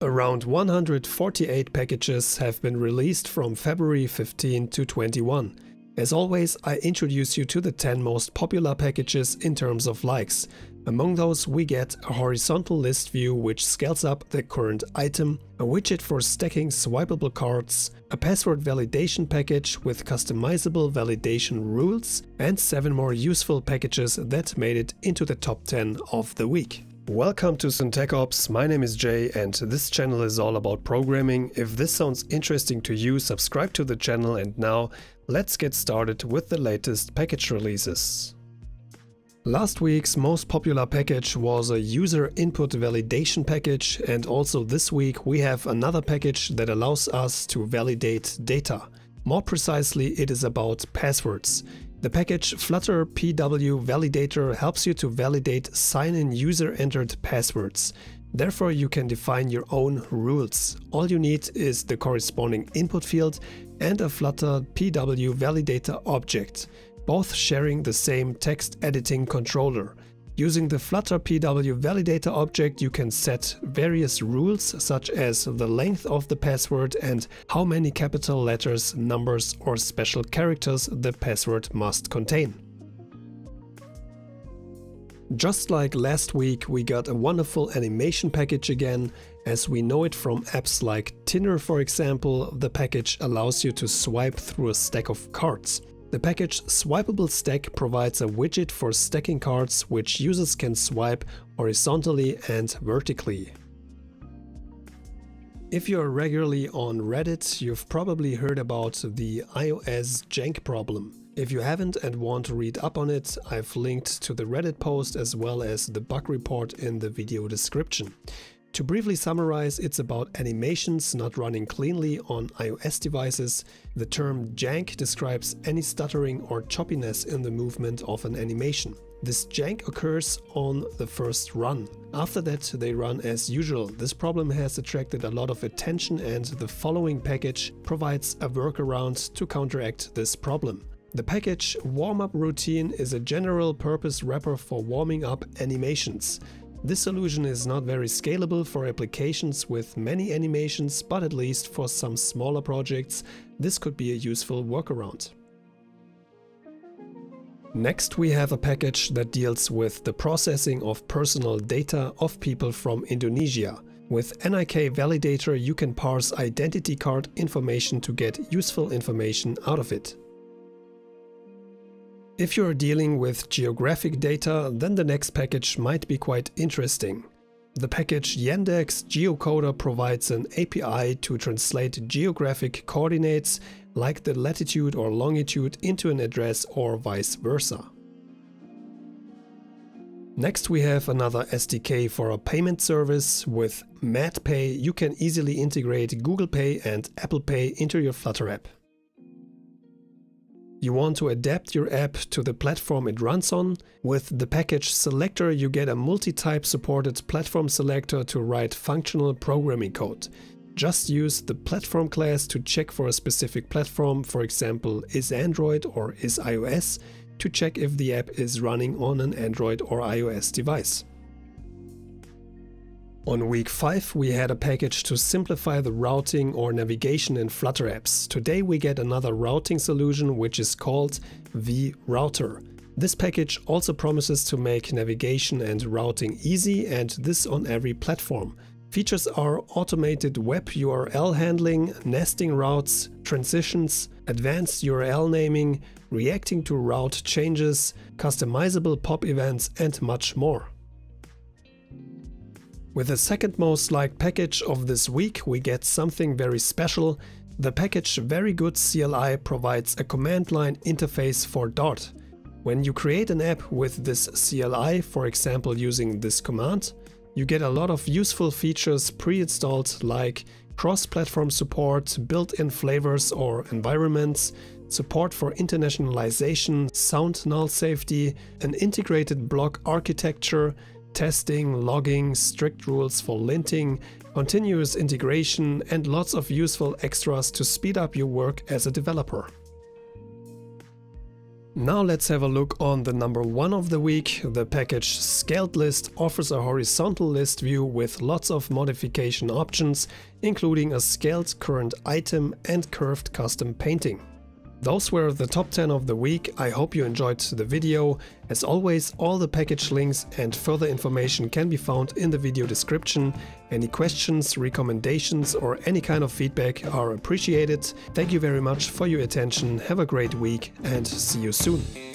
Around 148 packages have been released from February 15 to 21. As always, I introduce you to the 10 most popular packages in terms of likes. Among those we get a horizontal list view which scales up the current item, a widget for stacking swipeable cards, a password validation package with customizable validation rules, and 7 more useful packages that made it into the top 10 of the week. Welcome to Syntech Ops, my name is Jay and this channel is all about programming. If this sounds interesting to you, subscribe to the channel and now let's get started with the latest package releases. Last week's most popular package was a user input validation package, and also this week we have another package that allows us to validate data. More precisely, it is about passwords. The package flutter_pw_validator helps you to validate sign-in user-entered passwords. Therefore, you can define your own rules. All you need is the corresponding input field and a flutter_pw_validator object, both sharing the same text editing controller. Using the flutter_pw_validator object, you can set various rules such as the length of the password and how many capital letters, numbers or special characters the password must contain. Just like last week, we got a wonderful animation package again. As we know it from apps like Tinder, for example, the package allows you to swipe through a stack of cards. The package Swipable Stack provides a widget for stacking cards which users can swipe horizontally and vertically. If you're regularly on Reddit, you've probably heard about the iOS jank problem. If you haven't and want to read up on it, I've linked to the Reddit post as well as the bug report in the video description. To briefly summarize, it's about animations not running cleanly on iOS devices. The term jank describes any stuttering or choppiness in the movement of an animation. This jank occurs on the first run. After that, they run as usual. This problem has attracted a lot of attention and the following package provides a workaround to counteract this problem. The package warmup routine is a general purpose wrapper for warming up animations. This solution is not very scalable for applications with many animations, but at least for some smaller projects, this could be a useful workaround. Next, we have a package that deals with the processing of personal data of people from Indonesia. With NIK Validator, you can parse identity card information to get useful information out of it. If you are dealing with geographic data, then the next package might be quite interesting. The package Yandex Geocoder provides an API to translate geographic coordinates like the latitude or longitude into an address or vice versa. Next we have another SDK for a payment service. With MadPay, you can easily integrate Google Pay and Apple Pay into your Flutter app. You want to adapt your app to the platform it runs on? With the package selector, you get a multi-type supported platform selector to write functional programming code. Just use the platform class to check for a specific platform, for example, is Android or is iOS, to check if the app is running on an Android or iOS device. On week 5 we had a package to simplify the routing or navigation in Flutter apps. Today we get another routing solution which is called VRouter. This package also promises to make navigation and routing easy, and this on every platform. Features are automated web URL handling, nesting routes, transitions, advanced URL naming, reacting to route changes, customizable pop events and much more. With the second most liked package of this week, we get something very special. The package Very Good CLI provides a command line interface for Dart. When you create an app with this CLI, for example using this command, you get a lot of useful features pre-installed like cross-platform support, built-in flavors or environments, support for internationalization, sound null safety, an integrated block architecture, testing, logging, strict rules for linting, continuous integration, and lots of useful extras to speed up your work as a developer. Now let's have a look on the number 1 of the week. The package Scaled List offers a horizontal list view with lots of modification options, including a scaled current item and curved custom painting. Those were the top 10 of the week. I hope you enjoyed the video. As always, all the package links and further information can be found in the video description. Any questions, recommendations, or any kind of feedback are appreciated. Thank you very much for your attention. Have a great week and see you soon.